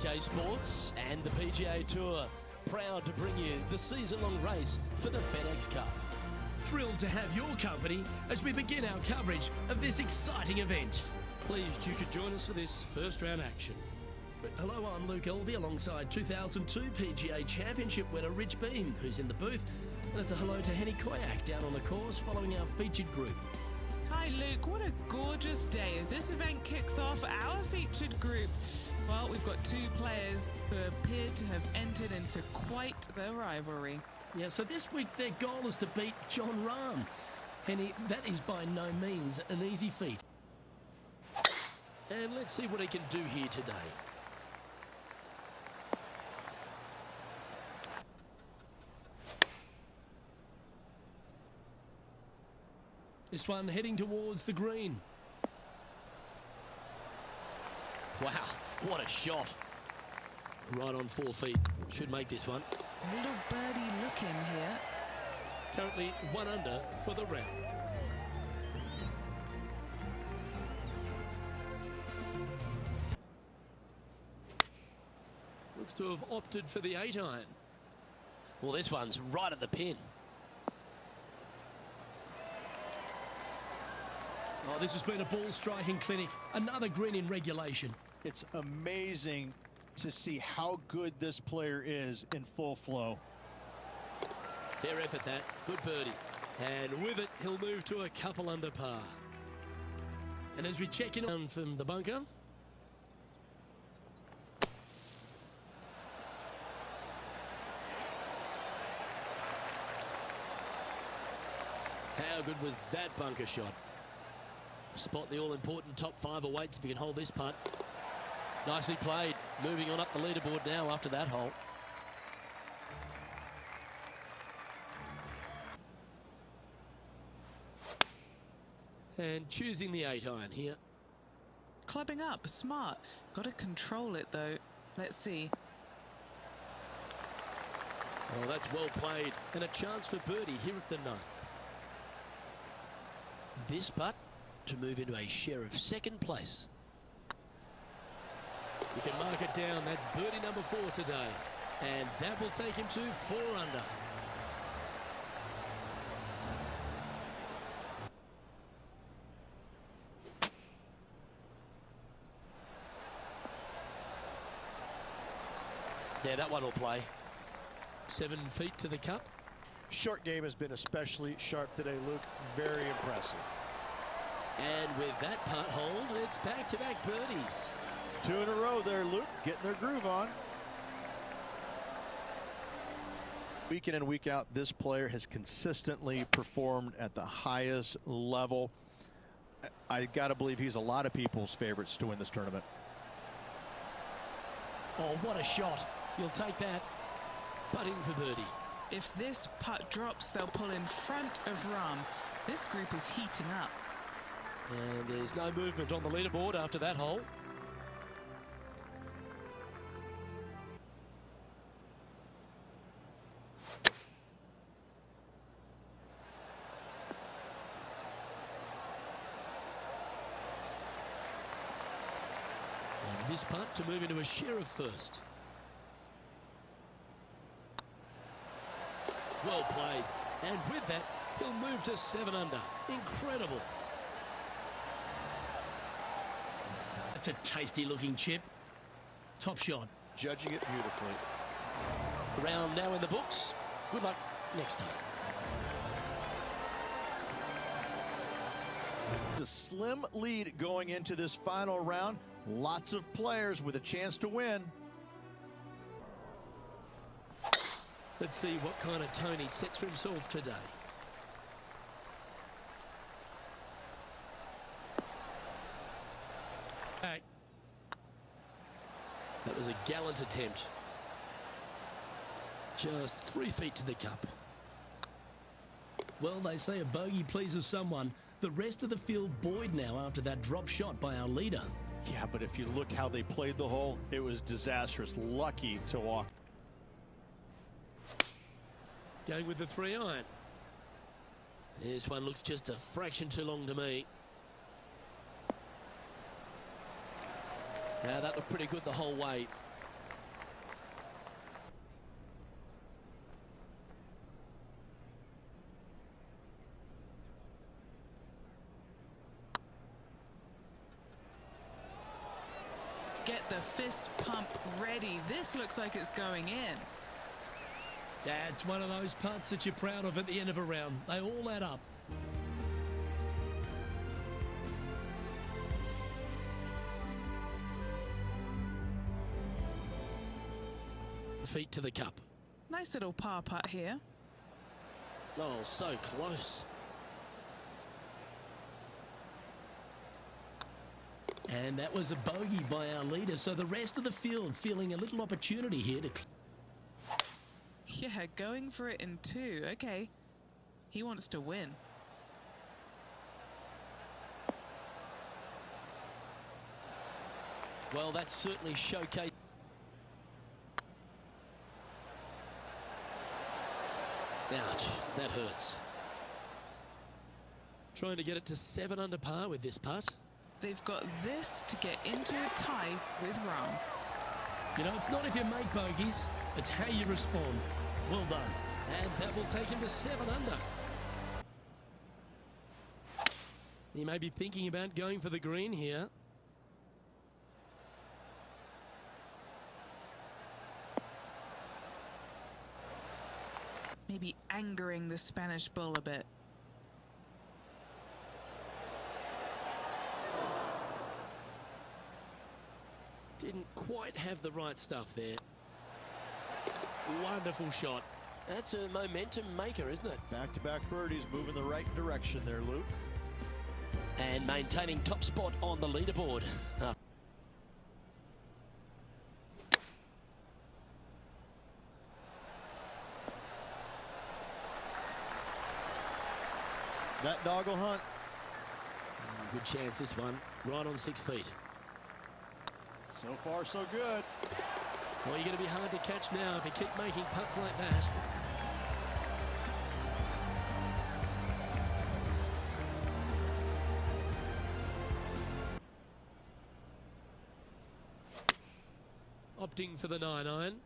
Sky Sports and the PGA Tour, proud to bring you the season-long race for the FedEx Cup. Thrilled to have your company as we begin our coverage of this exciting event. Pleased you could join us for this first round action. But hello, I'm Luke Elvey alongside 2002 PGA Championship winner Rich Beem, who's in the booth. And it's a hello to Henny Koyak down on the course following our featured group. Hi Luke, what a gorgeous day as this event kicks off our featured group. Well, we've got two players who appear to have entered into quite the rivalry. Yeah, so this week their goal is to beat Jon Rahm. Henny, that is by no means an easy feat. And let's see what he can do here today. This one heading towards the green. Wow, what a shot. Right on 4 feet. Should make this one. Little birdie looking here. Currently 1 under for the round. Looks to have opted for the 8-iron. Well, this one's right at the pin. Oh, this has been a ball striking clinic. Another green in regulation. It's amazing to see how good this player is in full flow. Fair effort that. Good birdie. And with it, he'll move to a couple under par. And as we check in from the bunker. How good was that bunker shot? Spot the all-important top 5 awaits if he can hold this putt. Nicely played. Moving on up the leaderboard now after that hole. And choosing the 8-iron here. Clubbing up, smart. Got to control it though. Let's see. Oh, that's well played. And a chance for birdie here at the 9th. This putt to move into a share of 2nd place. You can mark it down. That's birdie number 4 today. And that will take him to 4 under. Yeah, that one will play. 7 feet to the cup. Short game has been especially sharp today, Luke. Very impressive. And with that putt hold, it's back-to-back birdies. 2 in a row there, Luke, getting their groove on. Week in and week out, this player has consistently performed at the highest level. I gotta believe he's a lot of people's favorites to win this tournament. Oh, what a shot. You'll take that. Putting for birdie. If this putt drops, they'll pull in front of Rahm. This group is heating up. And there's no movement on the leaderboard after that hole. And this putt to move into a share of 1st. Well played. And with that, he'll move to 7 under. Incredible. It's a tasty-looking chip. Top shot. Judging it beautifully. The round now in the books. Good luck next time. The slim lead going into this final round. Lots of players with a chance to win. Let's see what kind of tone he sets for himself today. That was a gallant attempt. Just 3 feet to the cup. Well, they say a bogey pleases someone. The rest of the field buoyed now after that drop shot by our leader. Yeah, but if you look how they played the hole, it was disastrous. Lucky to walk. Going with the 3-iron. This one looks just a fraction too long to me. Now that looked pretty good the whole way. get the fist pump ready. This looks like it's going in. That's one of those putts that you're proud of at the end of a round. They all add up. Feet to the cup. Nice little par putt here. Oh, so close. And that was a bogey by our leader, so the rest of the field feeling a little opportunity here to... Yeah, going for it in two. Okay. He wants to win. Well, that's certainly showcased. Ouch, that hurts. Trying to get it to 7 under par with this putt. They've got this to get into a tie with Rahm. You know, it's not if you make bogeys, it's how you respond. Well done. And that will take him to 7 under. He may be thinking about going for the green here. Maybe angering the Spanish bull a bit. Didn't quite have the right stuff there. Wonderful shot. That's a momentum maker, isn't it? Back-to-back birdies, moving the right direction there, Luke. And maintaining top spot on the leaderboard. That dog will hunt. Good chance this one, right on 6 feet. So far, so good. Well, you're going to be hard to catch now if you keep making putts like that. Opting for the 9-iron.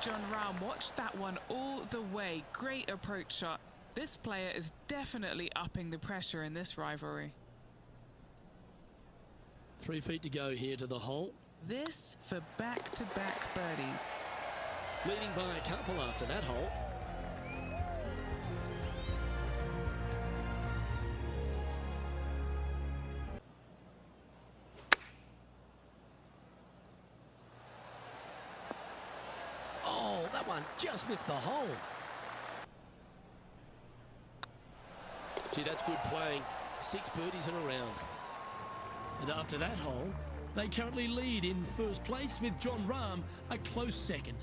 Jon Rahm watched that one all the way. Great approach shot. This player is definitely upping the pressure in this rivalry. 3 feet to go here to the hole. This for back-to-back birdies. Leading by a couple after that hole. Just missed the hole. Gee, that's good playing. 6 birdies in a round. And after that hole, they currently lead in first place with Jon Rahm a close second.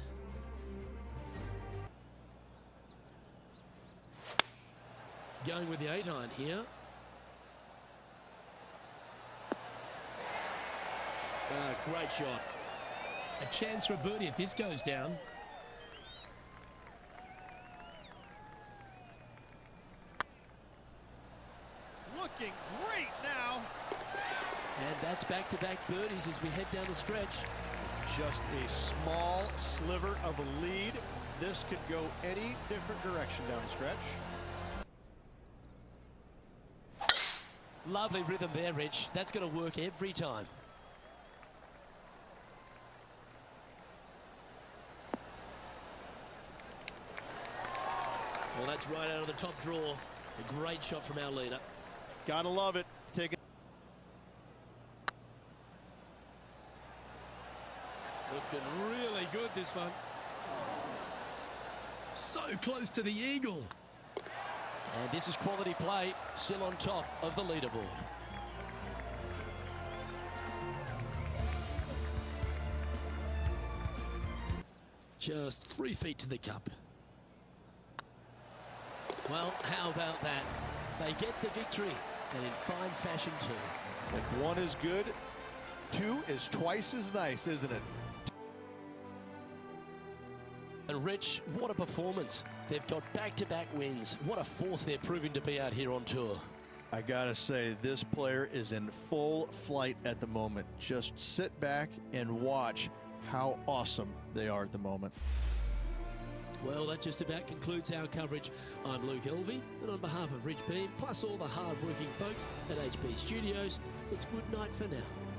Going with the 8-iron here. Great shot. A chance for a birdie if this goes down. Looking great now. And that's back-to-back birdies as we head down the stretch. Just a small sliver of a lead. This could go any different direction down the stretch. Lovely rhythm there, Rich. That's going to work every time. Well, that's right out of the top draw. A great shot from our leader. Gotta love it. Take it. Looking really good, this one. So close to the eagle. And this is quality play, still on top of the leaderboard. Just 3 feet to the cup. Well, how about that? They get the victory. And in fine fashion, too. If 1 is good, 2 is twice as nice, isn't it? And Rich, what a performance. They've got back-to-back wins. What a force they're proving to be out here on tour. I gotta say, this player is in full flight at the moment. Just sit back and watch how awesome they are at the moment. Well, that just about concludes our coverage. I'm Luke Elvey, and on behalf of Rich Beem, plus all the hard-working folks at HP Studios, it's good night for now.